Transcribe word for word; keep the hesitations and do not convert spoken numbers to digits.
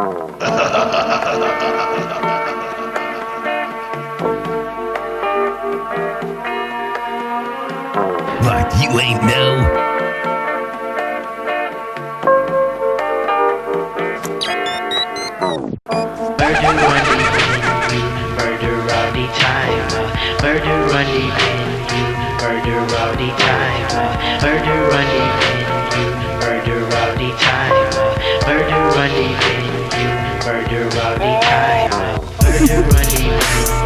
Like you ain't know. Murder on a Menu.